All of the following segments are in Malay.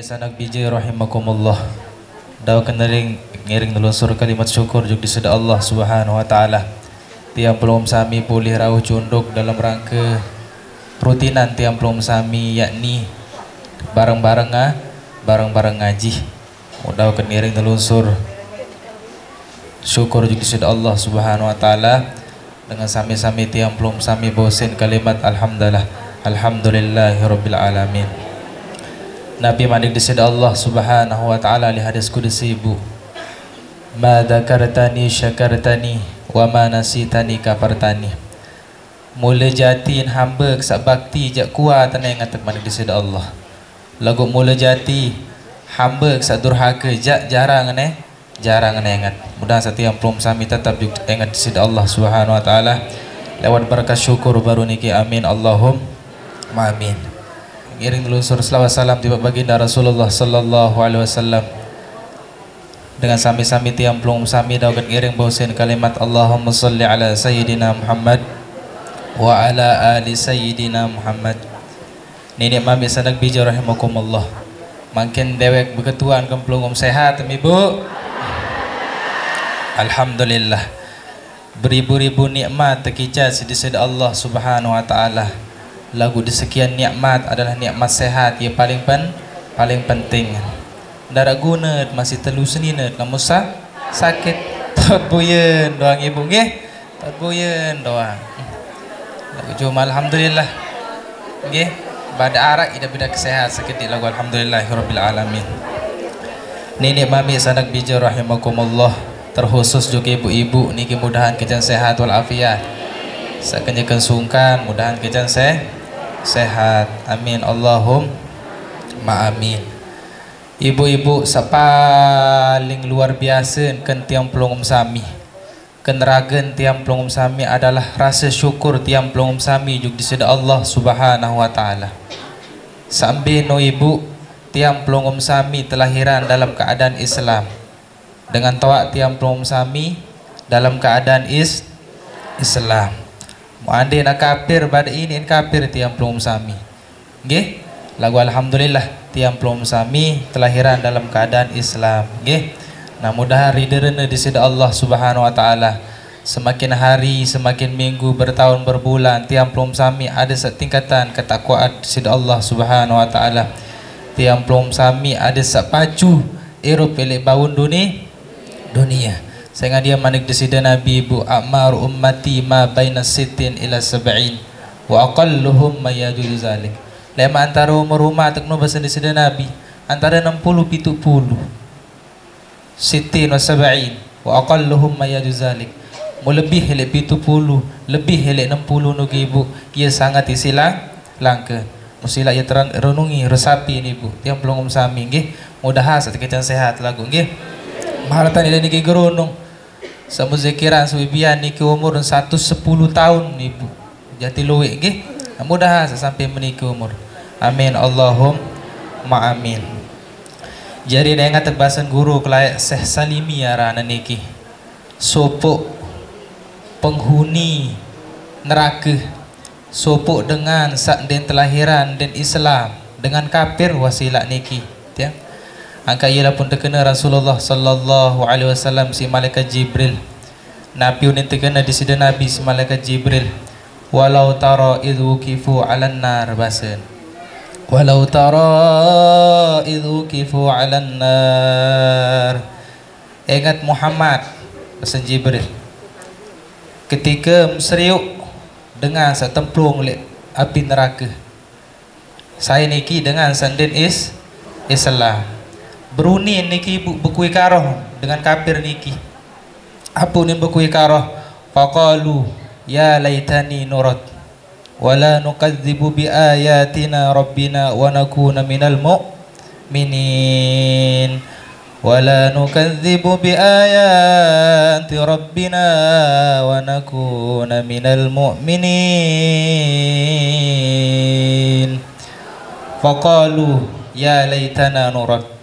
Misanak bijih rahimakumullah. Daw keneling ngiring nelusur kalimat syukur juga diseda Allah SWT. Tiang pelum sami pulih rauh cunduk dalam rangka rutinan tiang pelum sami, yakni bareng-bareng ngaji. Daw keniring nelusur syukur juga diseda Allah SWT. Dengan sami-sami tiang pelum sami bosen kalimat alhamdulillah, alhamdulillahirabbil alamin. Nabi manik disida Allah Subhanahu wa ta'ala li hadis kudusi ibu, ma dzakartani syakartani wa ma nasitani kafartani. Mula jatin hamba kesak bakti jak kuat tanai ngatek manik disida Allah. Lagu mula jati hamba kesak durhaka jak jarang ne ingat. Mudah-mudahan setiap pelum sami tetap ingat disida Allah Subhanahu wa ta'ala lewat berkat syukur baru niki, amin Allahumma amin. Ngiring telusur selawat salam tiba baginda Rasulullah sallallahu alaihi wasallam. Dengan sami-sami tiang pelum sami daugat ngiring bosen kalimat Allahumma salli ala sayyidina Muhammad wa ala ali sayyidina Muhammad. Nenek mami sanak bija rahimakumullah. Makin dewek beketuan kemplungum sehat ibu. Alhamdulillah. Beribu-ribu nikmat terkicau di sisi Allah Subhanahu wa taala. Lagu di sekian nikmat adalah nikmat sehat yang paling penting. Darah guna masih telu senina namun sakit tot buyen doang ibu nggih. Tot buyen doang. Lagu cuma alhamdulillah. Nggih, bada arak ida beda kesehat sakit di lagu alhamdulillahirabbil alamin. Nenek mami sanak bija rahimakumullah, terkhusus juga ibu-ibu niki mudahan kejan sehat wal afiat. Sakenyakan sungkan mudahan kejan sehat, amin Allahumma amin. Ibu-ibu sepaling luar biasa ken tiang pelungum sami, keneragen tiang pelungum sami adalah rasa syukur tiang pelungum sami juga diseda Allah Subhanahu wa ta'ala. Sambil no ibu tiang pelungum sami telahiran dalam keadaan Islam, dengan tawak tiang pelungum sami dalam keadaan Islam. Muandai nak kafir pada ini kafir tiang pelum sami. Nggih, lagu alhamdulillah tiang pelum sami telahiran dalam keadaan Islam. Nggih. Nah, mudah riderene di sida Allah Subhanahu wa taala. Semakin hari, semakin minggu, bertahun, berbulan, tiang pelum sami ada setingkatan ketakwaan di sida Allah Subhanahu wa taala. Tiang pelum sami ada sepacu irup elek baun dunia. Sehingga dia manik disida Nabi ibu, akmar ummati ma baina sitin ila sab'in wa aqalluhum ma yajuzu zalik. Lema antara umur rumah tekno basa disida Nabi antara 60 70 sitin wa sab'in wa aqalluhum ma yajuzu zalik. Mu lebih hele 70 lebih hele 60 nugi ibu, ia sangat isilah langka. Musilah ia terang renungi resapi ni ibu tiang pelungum sami nggih. Mudahan satekecan sehat lagu nggih. Maharatan ila niki gerunung sama zikiran sebibian niki umur 110 tahun ibu jati luwek nggih. Mudah sampai meniki umur, amin Allahumma amin. Jadi dah ingat tebasan guru kelayak Syekh Salimi arana niki sopok penghuni neraka, sopok dengan sak den telahiran den Islam dengan kafir wasilah niki tiang. Angka ialah pun terkena Rasulullah sallallahu alaihi wasallam si malaikat Jibril. Nabi unin terkena di sida Nabi si malaikat Jibril. Walau tara idhu kifu 'alan nar basen. Walau tara idhu kifu 'alan nar. Ingat Muhammad pesan Jibril. Ketika mesriuk dengan setemplung oleh api neraka. Saya niki dengan sanden Islam. Beruni niki bekui karoh dengan kafir niki. Apa ni bekui karoh? Faqalu ya laitani nurat wala nukadzibu bi ayatina rabbina wa nakuna minal mu'minin. Wala nukadzibu bi ayati rabbina wa nakuna minal mu'minin. Faqalu ya laitana nurat.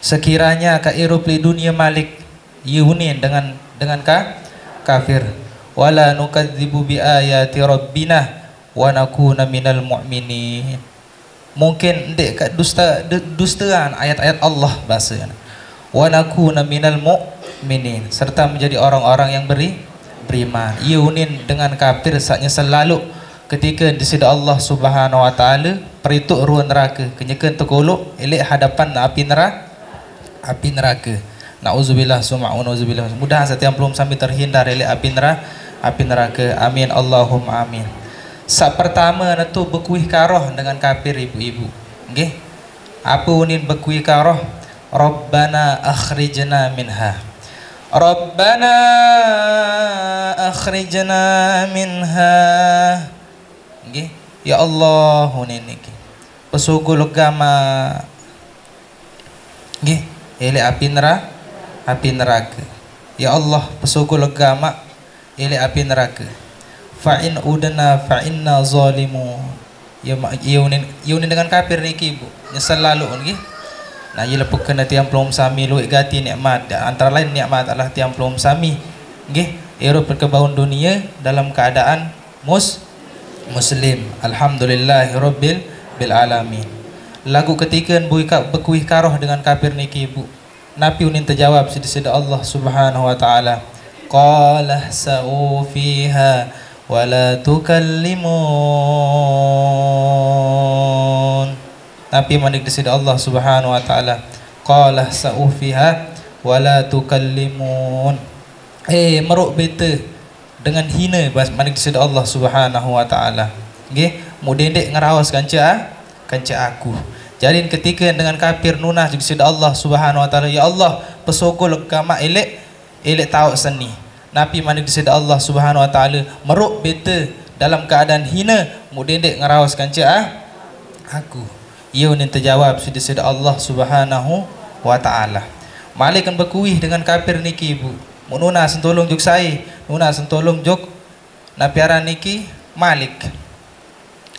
Sekiranya kairup li dunia malik yunin dengan kafir. Wala nukadzibu bi ayati rabbina wa nakuna minal mu'minin. mungkin dek dustaan ayat-ayat Allah bahasanya. Wa nakuna minal mu'minin, serta menjadi orang-orang yang beriman. Yunin dengan kafir saatnya selalu ketika disida Allah Subhanahu wa taala perituk ruang neraka, kenyekan terkolok elek hadapan api neraka. Nauzubillah summa wa nauzubillah. Mudah setiap belum sampai terhindar elek api neraka. Amin Allahumma amin. Sak pertama tu berkuih karoh dengan kafir ibu-ibu. Nggih. Apa unin berkuih karoh? Rabbana akhrijna minha. Rabbana akhrijna minha. Nggih. Ya Allah unin niki. Pesugu legama. Nggih. Elek api neraka. Ya Allah, pesugu legama elek api neraka. Fa in udna fa inna zalimu. Ya yunin dengan kafir niki ibu. Nyesal lalu nggih. Nah ia lepas kena tiang pelum sami luik gati nikmat. Antara lain nikmat adalah tiang pelum sami. Nggih. Era perkembangan dunia dalam keadaan muslim. Alhamdulillahirabbil alamin. Lagu ketiga berkuih karoh dengan kafir niki ibu. Nabi unin terjawab sedisida Allah Subhanahu wa taala. Qala sa'u fiha wa la tukallimun. Nabi mandik sedisida Allah Subhanahu wa taala. Qala sa'u fiha wa la tukallimun. Meruk beta dengan hina mandik sedisida Allah Subhanahu wa taala. Nggih, mudendek ngerawas kanca aku. Jadi ketika dengan kafir nunah disida Allah Subhanahu wa taala, ya Allah, pesokol agama elek tahu seni. Nabi mana disida Allah Subhanahu wa taala, meruk beta dalam keadaan hina, mudendek ngerawas kanca aku. Ia unin terjawab disida Allah Subhanahu wa taala. Malaikan berkuih dengan kafir niki ibu. Mununah sentolong juk saya, nunah sentolong juk napiaran niki Malik.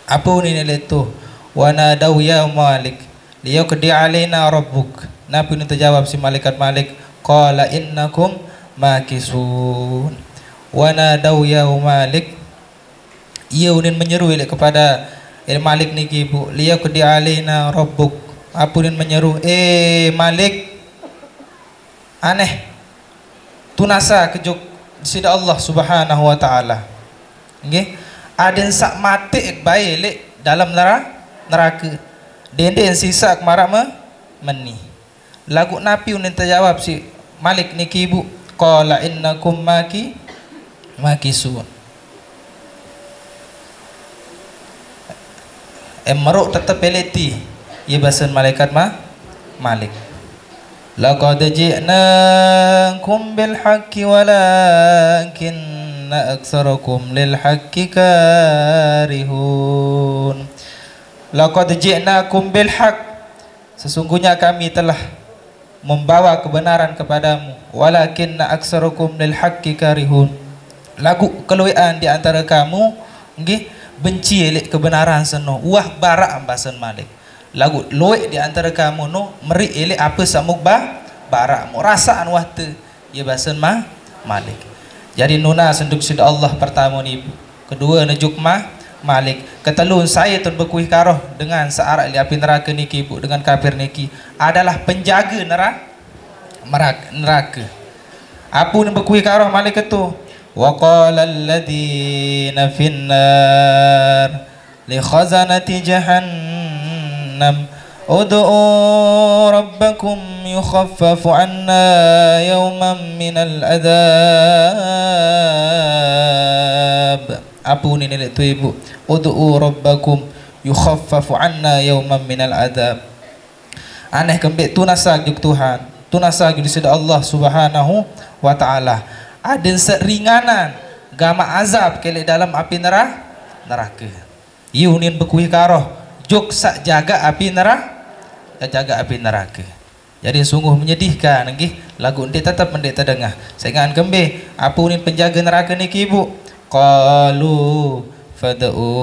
Apa unin leto? Wa nadaw ya Malik liyaqdi alaina rabbuk. Nabi ini terjawab si malaikat Malik, qala innakum makisun. Wa nadaw ya Malik, ia unin menyeru kepada Malik niki ibu, liyaqdi alaina rabbuk. Apa unin menyeru, Malik, aneh tunasa kejuk sida Allah Subhanahu wa taala. Nggih, aden sak mati bae lek dalam neraka. Denden sisa kemarak meni. Lagu Nabi unin terjawab si Malik niki ibu. Qala innakum makisun. Meruk tetap peleti. Ia bahasan malaikat Malik. Laqad ji'nakum bil haqqi walakinna aktsarakum lil haqqi karihun. Laqad ji'nakum bil haq, sesungguhnya kami telah membawa kebenaran kepadamu. Walakinna aksarukum lil haqqi karihun. Lagu keluian di antara kamu nggih benci elek kebenaran seno. Wah barak ambasan Malik. Lagu luik di antara kamu no meri elek apa samuk barak mu rasaan wah te ya bahasan Malik. Jadi nuna senduk sida Allah pertama ni, kedua najuk Malik, ketelun saya tun berkuih karoh dengan searah li api neraka niki ibu, dengan kafir niki adalah penjaga neraka. Apa ni berkuih karoh Malik itu? Wa qala alladhina finnar li khazanati jahannam ud'u rabbakum yukhaffafu anna yawman minal adab. Apa ni nenek tu ibu? Udu'u rabbakum yukhaffafu anna yawman minal adab. Aneh kembik tunasa juk Tuhan, tunasa juk disida Allah Subhanahu wa taala. Ada seringanan gama azab kelek dalam api neraka. Yunin berkuih karoh juk sak jaga api neraka. Jadi sungguh menyedihkan nggih. Lagu ndik tetap ndik terdengar. Sengan kembik apa ni penjaga neraka niki ibu? Qalu fad'u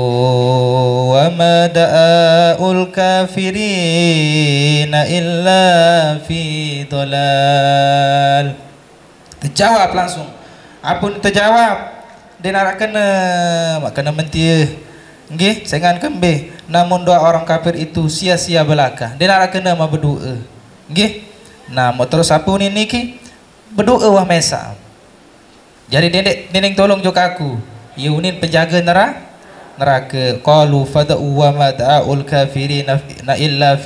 wa ma da'ul kafirina illa fi dolal. Terjawab langsung. Apun terjawab, dia nak kena mentia. Nggih, sengan kembih. namun doa orang kafir itu sia-sia belaka. Dia nak kena mah berdoa. Nggih. Nah, mau terus apa ni niki? Berdoa wah mesa. Jadi nenek tolong jok aku. Ya unin penjaga neraka. Qalu fada'u wa mada'ul kafirina na illa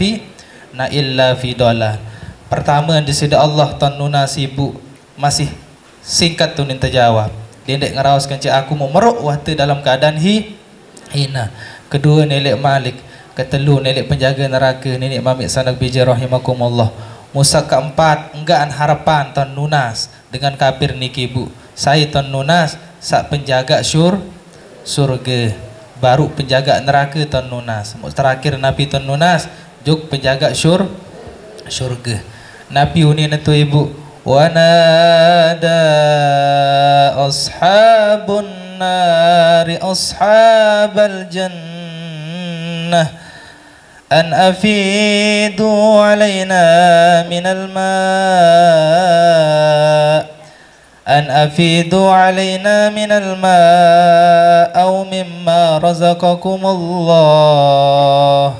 fi dollar. Pertama di sida Allah tanuna sibuk masih singkat tu ninta jawab. Dendek ngerauskan cik aku mau meruk waktu dalam keadaan hina. Kedua nenek Malik, ketelur nenek penjaga neraka nenek Mamik Sanak Bija rahimakumullah. Musa keempat enggaan harapan tanunas dengan kafir niki bu. Saya tanunas sak penjaga surga baru penjaga neraka tanunas. Terakhir Nabi tanunas juk penjaga surga. Nabi unin itu ibu. Wanada ashabun nari ashabal jannah an afidu alaina minal ma' an afidu alaina minal ma' au mimma razaqakumullah.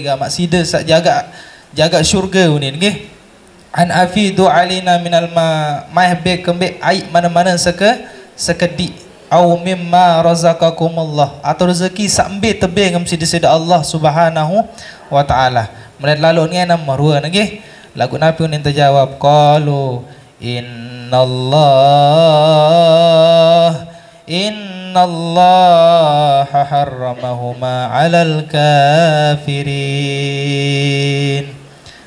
Gak maksida sak jaga syurga ni nggih. An afidu alina minal ma mahbe kembek aib mana-mana sekedik au mimma razaqakumullah atau rezeki sambil tebing mesti disida Allah Subhanahu wa taala. Melat lalu ni nama rua nggih. Lagu Nabi ni terjawab qalu innallaha harramahuma 'alal kafirin.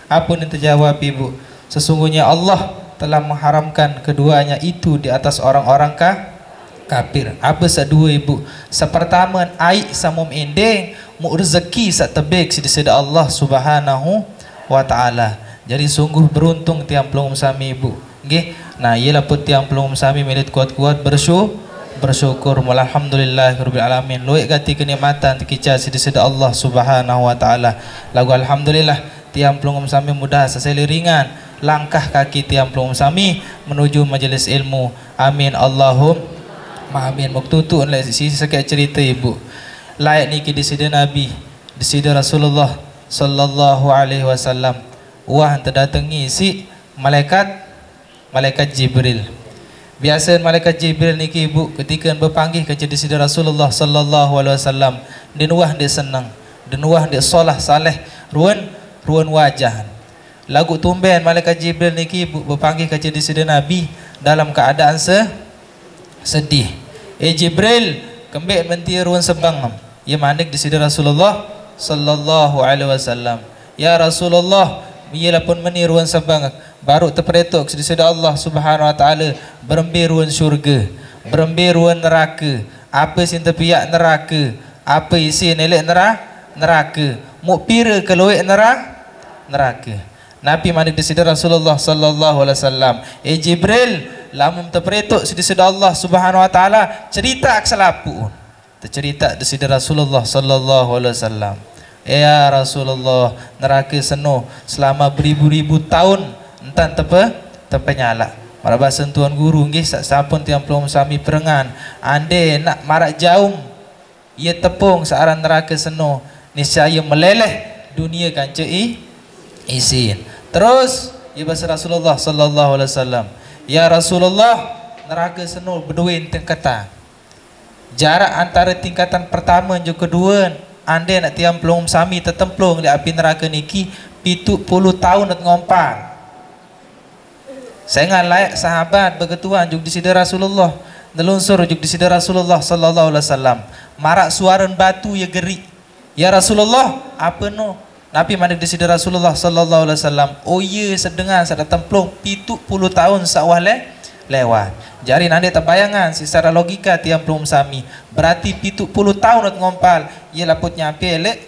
Apa ni terjawab ibu? Sesungguhnya Allah telah mengharamkan keduanya itu di atas orang-orang kafir. Apa sedua ibu? Sepertama aik samum endeng, mu rezeki sak tebek sedisida Allah Subhanahu wa taala. Jadi sungguh beruntung tiang pelung sami ibu. Nggih. Nah, ialah pun tiang pelung sami milit kuat-kuat bersyukur alhamdulillahirabbil alamin. Luik gati kenikmatan tikicah sedisida Allah Subhanahu wa taala. Lagu alhamdulillah tiang pelung sami mudah seseli ringan. Langkah kaki tiang pelung sami menuju majlis ilmu. Amin Allahumma amin. Muktutu oleh sisi sekian cerita ibu. Layak niki disida Nabi, disida Rasulullah sallallahu alaihi wasallam. Wah terdatangi si malaikat Jibril. Biasa malaikat Jibril niki ibu ketika berpanggil ke disida Rasulullah sallallahu alaihi wasallam. Din wah dia senang, din wah dia solah saleh, ruan wajah. Lagu tumben malaikat Jibril niki berpanggil kaca disida Nabi dalam keadaan sedih. Jibril kembek menti ruan sebangam. Ia mandek disida Rasulullah sallallahu alaihi wasallam. Ya Rasulullah, ialah pun meni ruan sebangam. Baru terperetok disida Allah Subhanahu wa taala berembe ruan syurga, berembe ruan neraka. Apa sin tepiak neraka? Apa isi nelek neraka? Mu pira keluik neraka. Nabi mandi disida Rasulullah sallallahu alaihi wasallam. Jibril lamun terperetok sedisida Allah Subhanahu wa taala cerita kesalapuun. Tercerita disida Rasulullah sallallahu alaihi wasallam. Ya Rasulullah, neraka seno selama beribu-ribu tahun entan terpenyala. Marah basen tuan guru nggih sampun tiang pelum sami perengan. Ande nak marak jaum ia tepung searan neraka seno niscaya meleleh dunia kancei izin. Terus ya bahasa Rasulullah sallallahu alaihi wasallam. Ya Rasulullah, neraka senul berduin tingkatan. Jarak antara tingkatan pertama dan kedua anda nak tiang pelung sami tertemplung di api neraka niki 70 tahun nak ngompan. Saya ngan layak sahabat berketuan juk disida Rasulullah, nelunsur juk disida Rasulullah sallallahu alaihi wasallam. Marak suaran batu ya gerik. Ya Rasulullah, apa no? Nabi mandek disida Rasulullah sallallahu alaihi wasallam. Oh ya sedengar sada templung 70 tahun sawah lewat. Jari nande terbayangan secara logika tiang pelum sami. Berarti 70 tahun nak ngompal, ia laput nyampe elek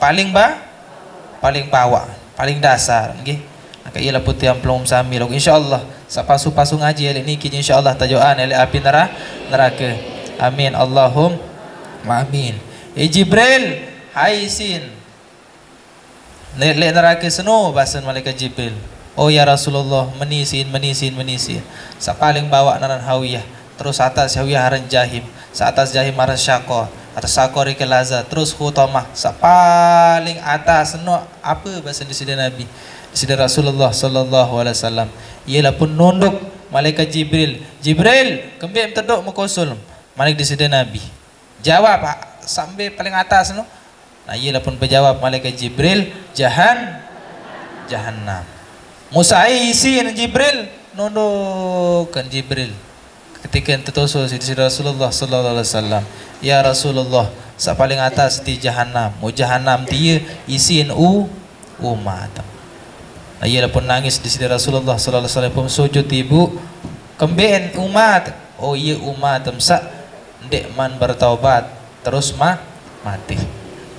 paling bawah, paling dasar nggih. Maka ia laput tiang pelum sami log insyaallah. Sapasu-pasu ngaji elek niki insyaallah tajuan elek api neraka. Amin Allahumma amin. Jibril, hai sin lek neraka seno bahasan malaikat Jibril. Oh ya Rasulullah, menisin. Sa paling bawah naran hawiyah, terus atas hawiyah haran jahim, sa atas jahim haran syaqah. Atasakori kelaza terus khutamah paling atas no apa bahasa disida Nabi disida Rasulullah sallallahu alaihi wasallam ialah pun nunduk malaikat Jibril kembali terduk mukosul malaikat disida Nabi jawab sampai paling atas no nah ialah pun berjawab malaikat Jibril jahannam musaisin Jibril nundukkan Jibril ketika tertosul disida Rasulullah sallallahu alaihi wasallam ya Rasulullah sa paling atas di jahannam mu jahannam dia isin umat ialah pun nangis disida Rasulullah sallallahu alaihi wasallam pun sujud ibu kemben umat oh iya umat temsa ndek man bertaubat terus mati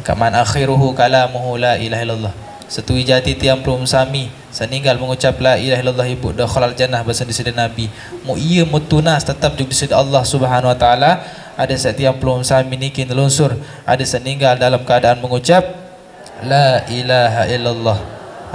kaman akhiruhu kalamuhu la ilaha illallah setui jati tiang pelum sami seninggal mengucap la ilaha illallah ibu dah khalal jannah bahasa disida Nabi mu iya mutunas tetap juga disida Allah subhanahu wa ta'ala ada setiap pelum sami niki nelunsur ada seninggal dalam keadaan mengucap la ilaha illallah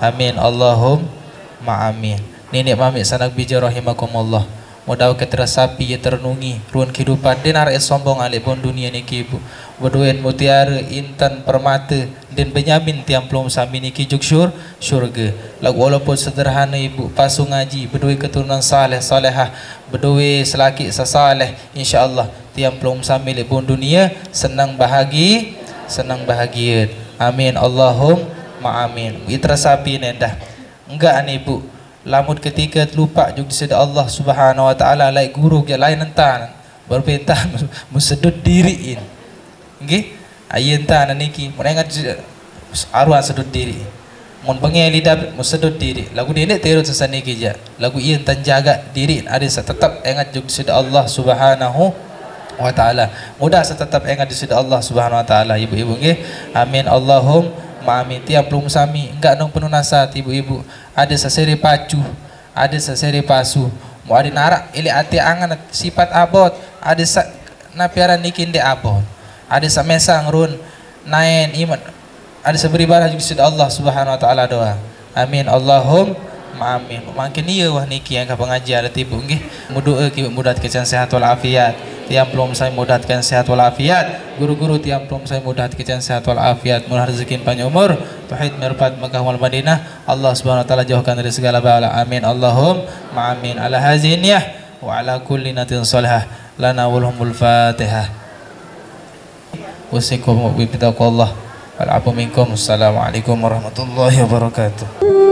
amin Allahumma amin nenek mami sanak bija rahimakumullah modal keterasapi ya terenungi ruang kehidupan dinar es sombong alipun dunia niki ibu berduit mutiara intan permata dan penyamin tiang pelum sami niki juksur syurga lagu walaupun sederhana ibu pasu ngaji berduit keturunan saleh salehah berduit selaki sesaleh insyaAllah tiang pelum sami lipun dunia senang bahagia amin Allahumma amin iterasapi nendah enggak ni ibu lamut ketika lupa juga disida Allah subhanahu wa ta'ala laik guru yang lain entan berpintah musedut diriin okay? Ayen ta niki menengat arwah sedut diri mun pengen lidah sedut diri lagu nenek terus sesane keja lagu ien tan jaga diri ada tetap ingat juga disida Allah subhanahu wa ta'ala mudah tetap ingat disida Allah subhanahu wa ta'ala ibu-ibu nggih amin Allahumma amin tiap belum sami enggak nang penuh nasihat ibu-ibu ada seseri pacu ada seseri pasu mu ada narak ili ati angan sifat abot ada napiaran niki ndek abot ada samesang run naen iman ada seberibadah juga disida Allah subhanahu wa ta'ala doa amin Allahumma amin makin iya wah niki yang pengajian ada tipu nggih mudoa ki mudatkan sehat wal afiat tiang pelum saya mudatkan sehat wal afiat guru-guru tiang pelum saya mudatkan sehat wal afiat murah rezeki panjang umur tauhid mirfat Makkah wal Madinah Allah subhanahu wa ta'ala jauhkan dari segala bala amin Allahumma amin ala haziniyah wa ala kulli natin salihah lana walhumul fatihah Wassalamualaikum warahmatullahi wabarakatuh.